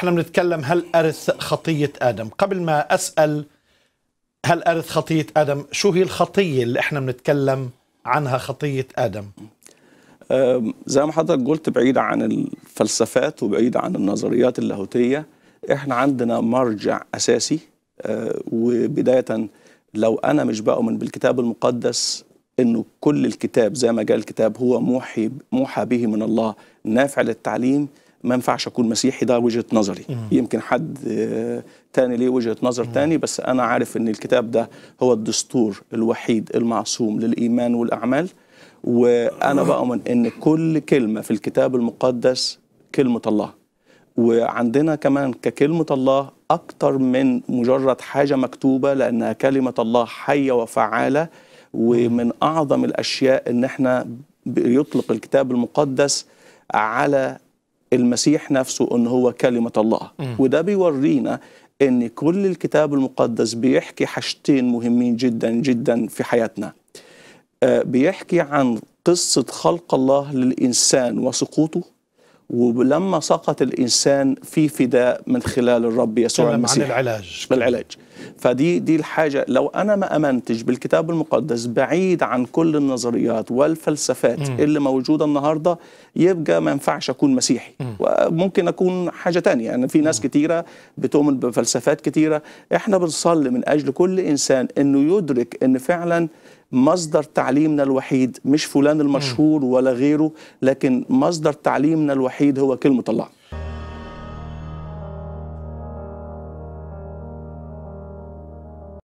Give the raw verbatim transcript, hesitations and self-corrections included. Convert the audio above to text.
احنا بنتكلم هل أرث خطية آدم. قبل ما أسأل هل أرث خطية آدم، شو هي الخطية اللي احنا بنتكلم عنها خطية آدم؟ زي ما حضرتك قلت، بعيد عن الفلسفات وبعيد عن النظريات اللاهوتية، احنا عندنا مرجع أساسي. وبداية لو أنا مش بأمن بالكتاب المقدس أنه كل الكتاب زي ما قال الكتاب هو موحي موحى به من الله نافع للتعليم، ما ينفعش أكون مسيحي. ده وجهة نظري. مم. يمكن حد تاني ليه وجهة نظر مم. تاني، بس أنا عارف أن الكتاب ده هو الدستور الوحيد المعصوم للإيمان والأعمال. وأنا بأمن أن كل كلمة في الكتاب المقدس كلمة الله. وعندنا كمان ككلمة الله أكتر من مجرد حاجة مكتوبة، لأنها كلمة الله حية وفعالة. ومن أعظم الأشياء أن احنا يطلق الكتاب المقدس على المسيح نفسه أن هو كلمة الله. م. وده بيورينا أن كل الكتاب المقدس بيحكي حاجتين مهمين جدا جدا في حياتنا. آه بيحكي عن قصة خلق الله للإنسان وسقوطه، ولما سقط الإنسان في فداء من خلال الرب يسوع المسيح. عن العلاج. بالعلاج. فدي دي الحاجة، لو أنا ما أمنتش بالكتاب المقدس بعيد عن كل النظريات والفلسفات م. اللي موجودة النهاردة، يبقى ما ينفعش أكون مسيحي. م. وممكن أكون حاجة تانية. يعني في ناس م. كتيرة بتؤمن بفلسفات كتيرة. إحنا بنصلي من أجل كل إنسان أنه يدرك أن فعلا مصدر تعليمنا الوحيد مش فلان المشهور ولا غيره، لكن مصدر تعليمنا الوحيد هو كلمة الله.